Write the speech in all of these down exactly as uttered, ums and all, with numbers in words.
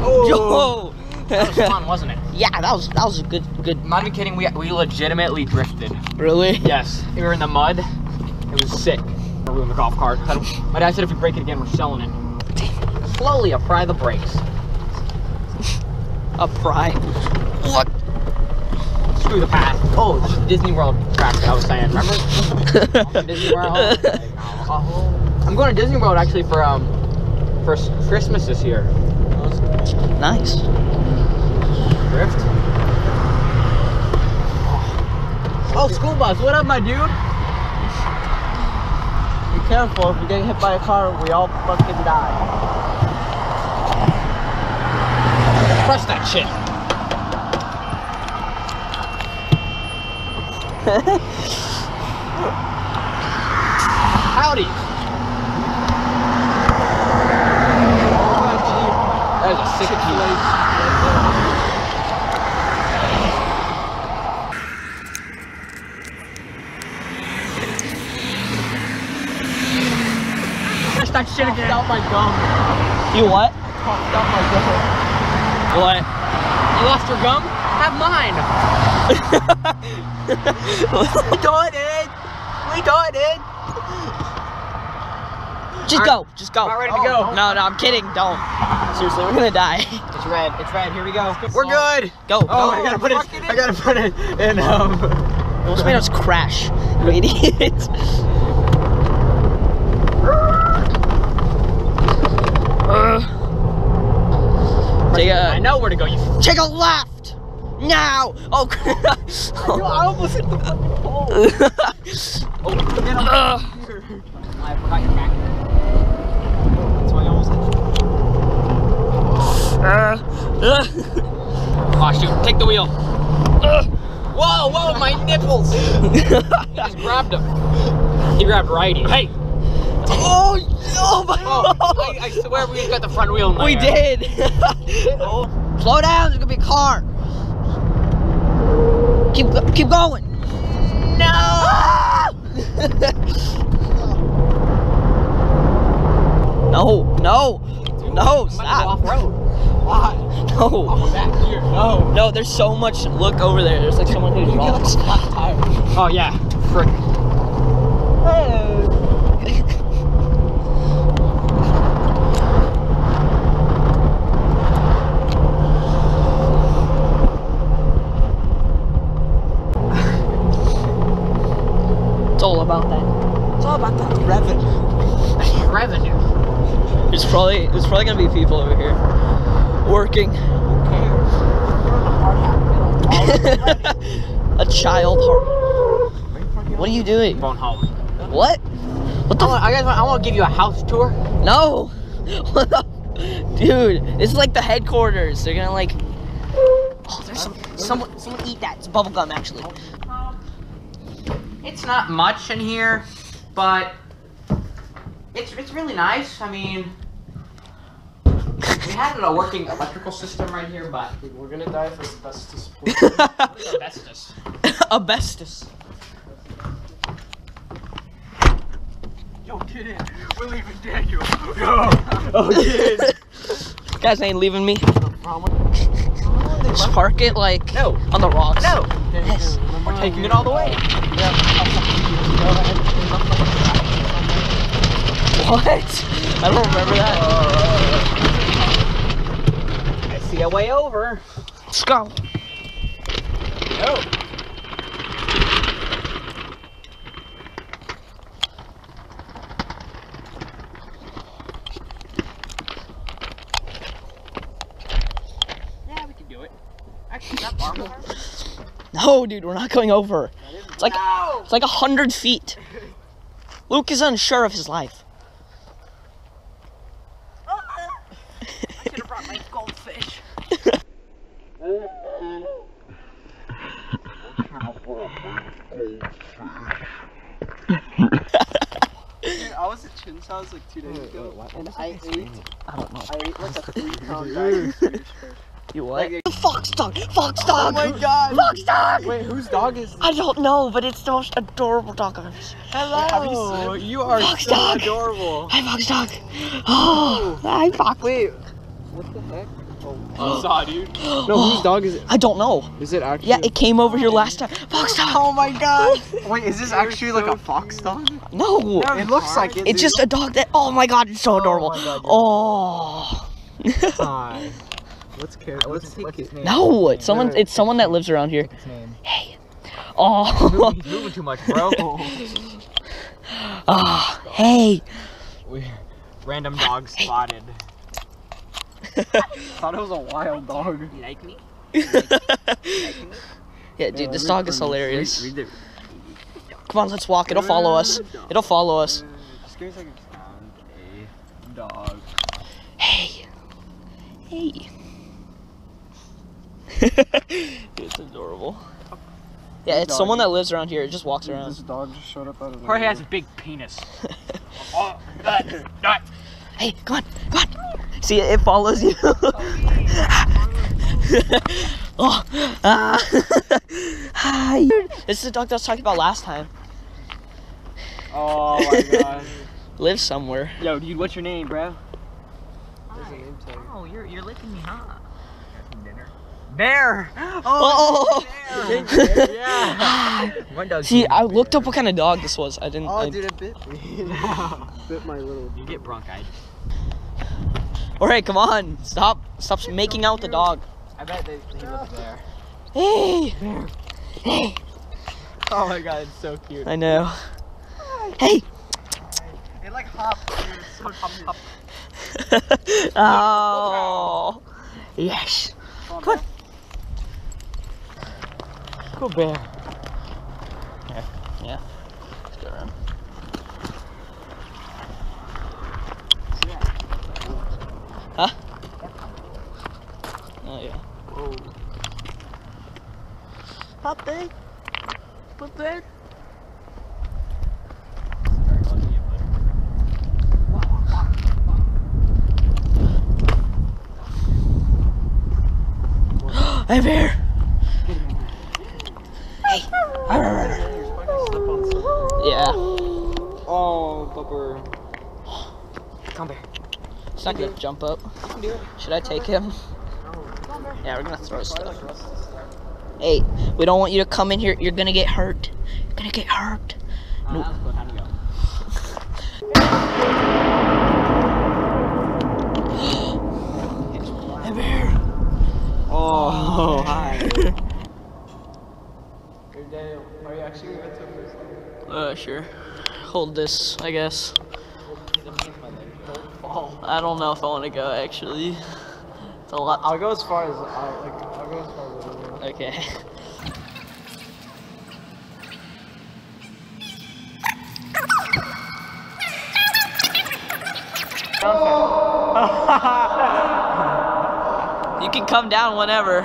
Oh. Yo. That was fun, wasn't it? Yeah, that was that was a good good. I'm not even kidding. We we legitimately drifted. Really? Yes. We were in the mud. It was sick. I ruined the golf cart. My dad said if we break it again, we're selling it. Damn. Slowly apply the brakes. Apply. What? Through the path. Oh, this is Disney World track I was saying, remember? Disney World. I'm going to Disney World actually for um for Christmas this year. Nice. Drift. Oh, school bus. What up, my dude? Be careful. If you get hit by a car, we all fucking die. Press that shit. Howdy! That is a sick place. That shit again. Out my gum. You what? Popped out my gum. What? You lost your gum? Have mine. We got it! We got it! Just right. go, just go. Not ready to oh, go. No, no, I'm kidding. Don't. Seriously, we're gonna die. It's red. It's red. Here we go. We're good. Go. Oh, go. I gotta put it. it I gotta put it in. Um. It almost made us crash. You idiot. uh, take a, I know where to go. You take a left. Now! Oh, oh. I almost hit the fucking pole. Oh, man, I'm uh. I forgot your back. That's why I almost hit the pole. Oh, shoot. Take the wheel. Uh. Whoa, whoa, my nipples. He just grabbed him. He grabbed righty. Hey! Oh, oh my oh, I, I swear we got the front wheel in my We eye. did. Oh. Slow down, there's gonna be a car. Keep keep going. No. Ah! no, no, Dude, no, stop. Off-road. Why? No. Oh, back here. No. No, there's so much. Look over there. There's like Dude, someone who's wrong. Like oh yeah. Frick. Probably, there's probably gonna be people over here working. A child heart. What are you doing? Phone home. What? What the? I want, I guys, want, I want to give you a house tour. No. What the? Dude, this is like the headquarters. They're gonna like. Oh, there's some. Someone, someone eat that. It's bubble gum, actually. It's not much in here, but it's it's really nice. I mean. We had a working electrical system right here, but we're gonna die for asbestos. Asbestos. Asbestos. Yo, get in. We're leaving Daniel. Yo. Oh, get in. You guys ain't leaving me. Just park it like no. on the rocks. No. Yes. We're taking it all the way. What? I don't remember that. See a way over. Let's go. Yo. Yeah, we can do it. Actually, that bar over. No, dude, we're not going over. It's like no! It's like a hundred feet. Luke is unsure of his life. I was like two days ago, and I ate, I don't know, I ate like a three pound bag of fish. You what? Like a fox dog! Fox dog! Oh my god! Fox dog! Wait, whose dog is this? I don't know, but it's the most adorable dog I've ever seen. Hello! Have you seen it? You are fox so dog. Adorable! Hi, fox dog! Oh! Hi, fox! Wait, what the heck? Oh, I saw, dude. No, whose dog is it? I don't know. Is it actually? Yeah, it came over here last time. Fox dog! Oh my god! Wait, is this actually like a fox dog? No! Yeah, it looks like it. It's dude. Just a dog that. Oh my god, it's so oh adorable. God, oh! Hi. Let's care. Let's take his name. No, it's someone. It's someone that lives around here. Hey. Oh. He's moving too much, bro. Ah. Oh, hey. We random dog spotted. Thought it was a wild dog. You like me? You like, you like me? Yeah, dude, yeah, this dog is hilarious. Read, read the... Come on, let's walk. It'll follow us. It'll follow us. I'm scared I can found a dog. Hey. Hey. It's adorable. Yeah, it's someone that lives around here. It just walks dude, around. This dog just showed up out of the Jorge has a big penis. Oh, that, that. Hey, come on, come on. See, it follows you. Oh, ah. Hi. This is the dog that I was talking about last time. Oh my god. Lives somewhere. Yo, dude, what's your name, bro? Hi. Name oh, you're you're licking me, huh? Bear! Oh! Oh. Bear. Bear. Yeah. One dog. See, I bear. Looked up what kind of dog this was. I didn't. Oh, I... dude, it bit me. Bit my little. You get bronchitis. All right, come on, stop, stop it's making so out the dog. I bet they, they look there. Hey! Hey! Oh my god, it's so cute. I know. Hey! It like hops. Dude. It's so hop, hop. Oh! Yes. Come on. Go bear. Yeah, yeah. Let's go around. Huh? Oh yeah. Whoa. Puppy. Puppy. Hey bear. Hey. Yeah. Oh, bumper. Come bear. He's not gonna jump up. Should I take him? Yeah, we're gonna throw stuff. Hey, we don't want you to come in here. You're gonna get hurt. You're gonna get hurt. Nope. Hey bear. Oh, hi. Daniel, are you actually going to go first? Uh, sure. Hold this, I guess. I don't know if I want to go, actually. It's a lot. I'll go as far as I'll, like, I'll go as far as I will. Okay. Oh. You can come down whenever.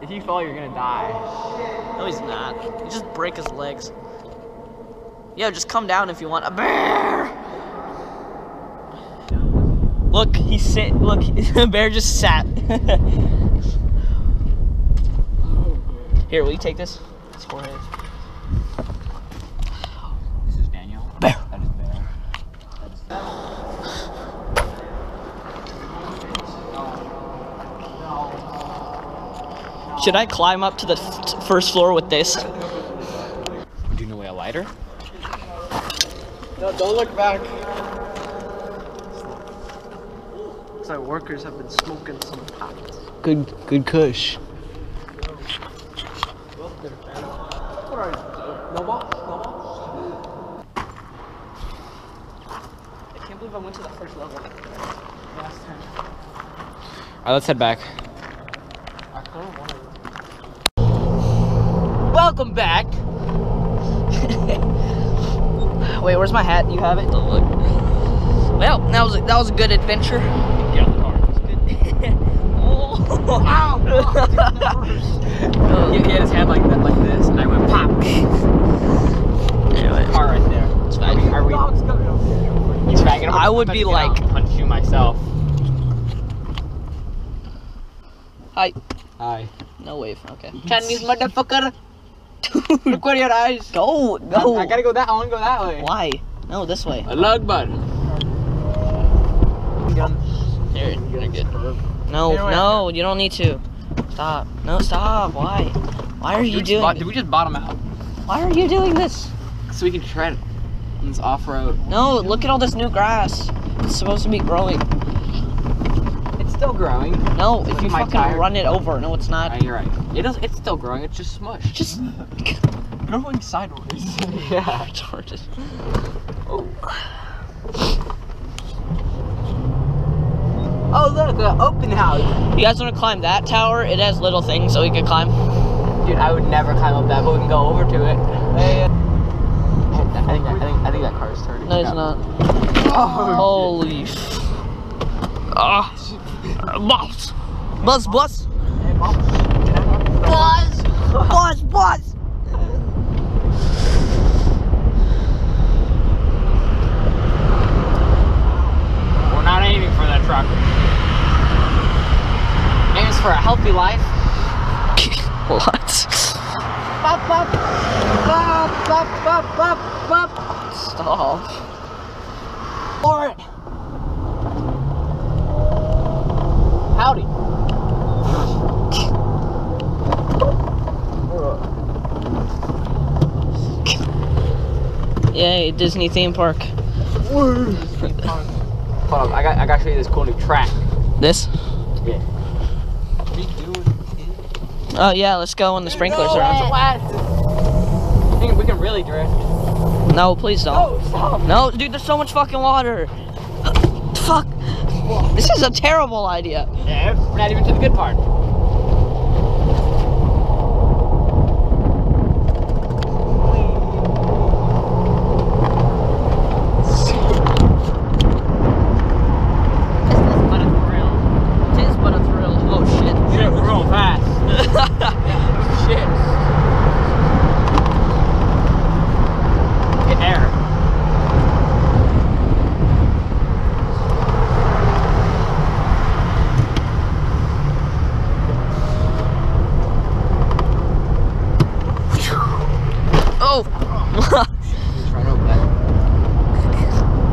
If you fall, you're gonna die. No, he's not. You just break his legs. Yo, just come down if you want. A bear! Look, he sit. Look, the bear just sat. Here, will you take this? It's Jorge. This is Daniel. Bear. That is Bear. That is Bear. Should I climb up to the f first floor with this? Do you know a lighter? No, don't look back. Looks like workers have been smoking some pot. Good, good kush. I can't believe I went to the first level last time. All right, let's head back. Welcome back. Wait, where's my hat? You have it? Don't look. Well, that was a, that was a good adventure. Get out the car. It was good. Oh, ow! Oh, he had his hand like that, like this, and I went pop. Anyway, car right there. It's fine. Are we? Are we you I would be like punch you myself. Hi. Hi. No wave. Okay. Chinese motherfucker. Dude. Look with your eyes. Go. Go. I, I gotta go that. I wanna go that way. Why? No, this way. A lug button. Here. You're good. No. No. You don't need to. Stop. No. Stop. Why? Why are you doing? Did we just bottom out? Why are you doing this? So we can tread on this off-road. No. Look at all this new grass. It's supposed to be growing. It's still growing. No, if you fucking run it over. No, it's not. You're right. It is, it's still growing. It's just smushed. Just growing sideways. Yeah. It's hard to... Oh. Oh, look, the open house. You guys want to climb that tower? It has little things so we could climb. Dude, I would never climb up that, but we can go over to it. Hey. I think that, I think, I think that car is turning. No, it's not. Oh, holy shit. Ah, uh, boss, boss, boss, hey, boss, boss, boss, boss. We're not aiming for that truck. Aims for a healthy life. What? Bop, bop, bop, bop, bop, bop, bop. Stop. For it. Howdy. Yay, Disney theme park. Hold on, I got I gotta show you this cool new track. This? Yeah. Oh yeah, let's go when the sprinklers are on. I think we can really drift. No, please don't. No, stop. No, dude, there's so much fucking water. Fuck. This is a terrible idea. Yeah, we're not even to the good part.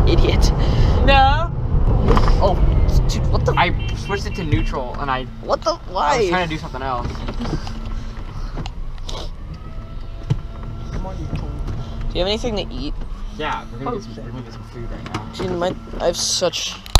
Idiot. No. Oh, dude, what the? I switched it to neutral and I. What the? Why? I was trying to do something else. Do you have anything to eat? Yeah, we're gonna, oh, get, some, we're gonna get some food right now. Dude, my, I have such